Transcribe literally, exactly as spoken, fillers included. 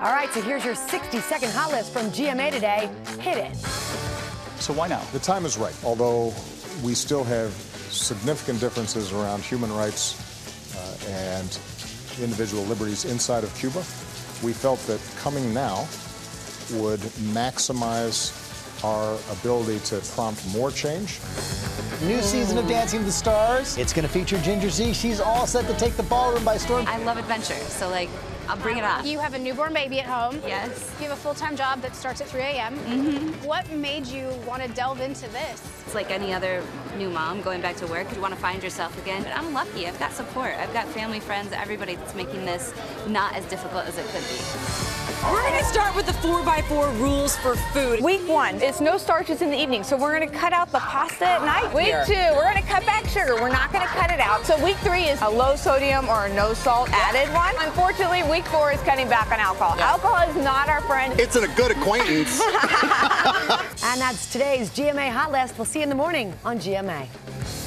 All right, so here's your sixty second hot list from G M A today. Hit it. So why now? The time is right, although we still have significant differences around human rights uh, and individual liberties inside of Cuba. We felt that coming now would maximize our ability to prompt more change. New season of Dancing with the Stars. It's going to feature Ginger Zee. She's all set to take the ballroom by storm. I love adventure, so like, I'll bring it on. You have a newborn baby at home. Yes. You have a full-time job that starts at three A M Mm-hmm. What made you want to delve into this? It's like any other new mom going back to work. You want to find yourself again. But I'm lucky. I've got support. I've got family, friends, everybody that's making this not as difficult as it could be. We're going to start with the four by four rules for food. Week one, it's no starches in the evening, so we're going to cut out the pasta at night. Week two, we're going to cut back sugar. We're not going to cut it out. So week three is a low sodium or a no salt added one. Unfortunately, week four is cutting back on alcohol. Yeah. Alcohol is not our friend. It's a good acquaintance. And that's today's G M A Hot List. We'll see you in the morning on G M A.